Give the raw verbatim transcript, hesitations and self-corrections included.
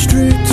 streets.